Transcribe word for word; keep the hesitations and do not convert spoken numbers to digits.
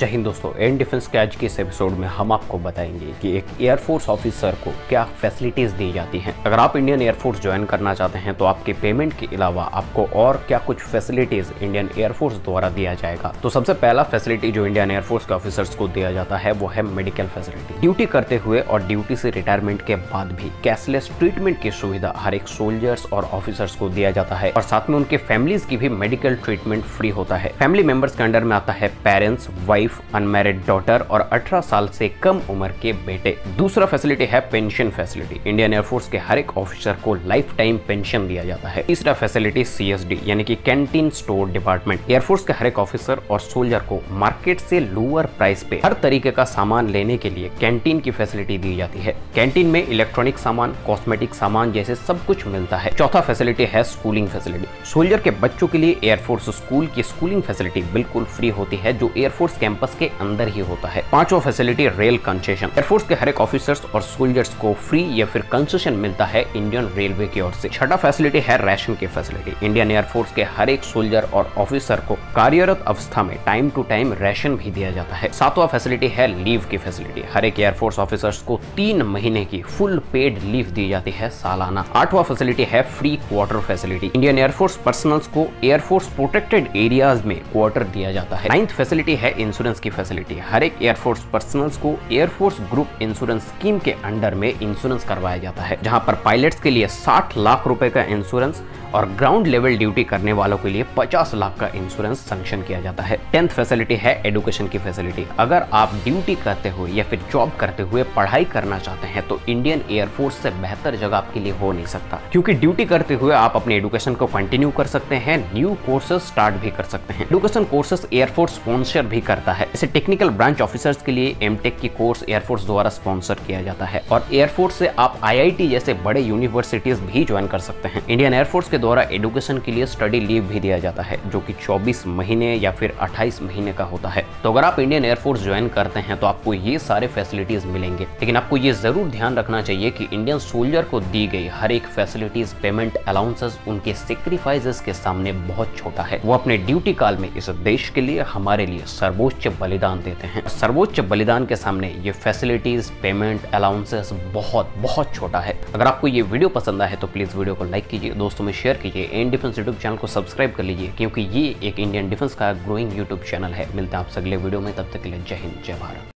जय हिंद दोस्तों, N defence के आज के इस एपिसोड में हम आपको बताएंगे कि एक एयरफोर्स ऑफिसर को क्या फैसिलिटीज दी जाती हैं। अगर आप इंडियन एयरफोर्स ज्वाइन करना चाहते हैं तो आपके पेमेंट के अलावा आपको और क्या कुछ फैसिलिटीज इंडियन एयरफोर्स द्वारा दिया जाएगा। तो सबसे पहला फैसिलिटी जो इंडियन एयरफोर्स के ऑफिसर्स को दिया जाता है वो है मेडिकल फैसिलिटी। ड्यूटी करते हुए और ड्यूटी से रिटायरमेंट के बाद भी कैशलेस ट्रीटमेंट की सुविधा हर एक सोल्जर्स और ऑफिसर्स को दिया जाता है और साथ में उनके फैमिलीज की भी मेडिकल ट्रीटमेंट फ्री होता है। फैमिली मेंबर्स के अंडर में आता है पेरेंट्स, वाइफ, अनमैरिड डॉटर और अठारह साल से कम उम्र के बेटे। दूसरा फैसिलिटी है पेंशन फैसिलिटी। इंडियन एयरफोर्स के हर एक ऑफिसर को लाइफ टाइम पेंशन दिया जाता है। तीसरा फैसिलिटी सीएसडी यानी कि कैंटीन स्टोर डिपार्टमेंट। एयरफोर्स के हर एक ऑफिसर और सोल्जर को मार्केट से लोअर प्राइस पे हर तरीके का सामान लेने के लिए कैंटीन की फैसिलिटी दी जाती है। कैंटीन में इलेक्ट्रॉनिक सामान, कॉस्मेटिक सामान जैसे सब कुछ मिलता है। चौथा फैसिलिटी है स्कूलिंग फैसिलिटी। सोल्जर के बच्चों के लिए एयरफोर्स स्कूल की स्कूलिंग फैसिलिटी बिल्कुल फ्री होती है जो एयरफोर्स कैंपस के अंदर ही होता है। पांचवा फैसिलिटी रेल कंसेशन। एयरफोर्स के हर एक ऑफिसर्स और सोल्जर्स को फ्री या फिर कंसेशन मिलता है इंडियन रेलवे की ओर से। छठा फैसिलिटी है राशन की फैसिलिटी। इंडियन एयरफोर्स के हर एक सोल्जर और ऑफिसर को कार्यरत अवस्था में टाइम टू टाइम राशन भी दिया जाता है। सातवां फैसिलिटी है लीव की फैसिलिटी। हर एक एयरफोर्स ऑफिसर्स को तीन महीने की फुल पेड लीव दी जाती है सालाना। आठवां फैसिलिटी है free quarter facility. Indian air force personnels को एयरफोर्स प्रोटेक्टेड एरियाज में क्वार्टर दिया जाता है। नाइन्थ फैसिलिटी है इंश्योरेंस की फैसिलिटी। हर एक एयरफोर्स पर्सनल्स को एयरफोर्स ग्रुप इंश्योरेंस स्कीम के अंडर में इंश्योरेंस करवाया जाता है, जहां पर पायलट्स के लिए साठ लाख रुपए का इंश्योरेंस और ग्राउंड लेवल ड्यूटी करने वालों के लिए पचास लाख का इंश्योरेंस सैंक्शन किया जाता है। टेंथ फैसिलिटी है एडुकेशन की फैसिलिटी। अगर आप ड्यूटी करते हुए या फिर जॉब करते हुए पढ़ाई करना चाहते हैं तो इंडियन एयरफोर्स से बेहतर जगह आपके लिए हो नहीं सकता, क्योंकि ड्यूटी करते हुए आप अपने एडुकेशन को कंटिन्यू कर सकते हैं, न्यू कोर्सेज स्टार्ट भी कर सकते हैं। एडुकेशन कोर्सेज एयरफोर्स स्पॉन्सर भी करता है। इसे टेक्निकल ब्रांच ऑफिसर्स के लिए एमटेक की कोर्स एयरफोर्स द्वारा स्पॉन्सर किया जाता है और एयरफोर्स से आप आईआईटी जैसे बड़े यूनिवर्सिटीज भी ज्वाइन कर सकते हैं। इंडियन एयरफोर्स के द्वारा एडुकेशन के लिए स्टडी लीव भी दिया जाता है जो कि चौबीस महीने या फिर अट्ठाईस महीने का होता है। तो अगर आप इंडियन एयरफोर्स ज्वाइन करते हैं तो आपको ये सारे फैसिलिटीज मिलेंगे, लेकिन आपको ये जरूर ध्यान रखना चाहिए कि इंडियन सोल्जर को दी गई हर एक फैसिलिटीज, पेमेंट, अलाउंसेस उनके सेक्रीफाइसेस के सामने बहुत छोटा है। वो अपने ड्यूटी काल में इस देश के लिए, हमारे लिए सर्वोच्च बलिदान देते हैं। सर्वोच्च बलिदान के सामने ये फैसिलिटीज, पेमेंट, अलाउंसेस बहुत बहुत छोटा है। अगर आपको ये वीडियो पसंद आए तो प्लीज वीडियो को लाइक कीजिए, दोस्तों में शेयर कीजिए, एन डिफेंस यूट्यूब चैनल को सब्सक्राइब कर लीजिए क्योंकि ये एक इंडियन डिफेंस का ग्रोइंग यूट्यूब चैनल है। मिलते हैं आपसे अगले वीडियो में, तब तक के लिए जय हिंद, जय भारत।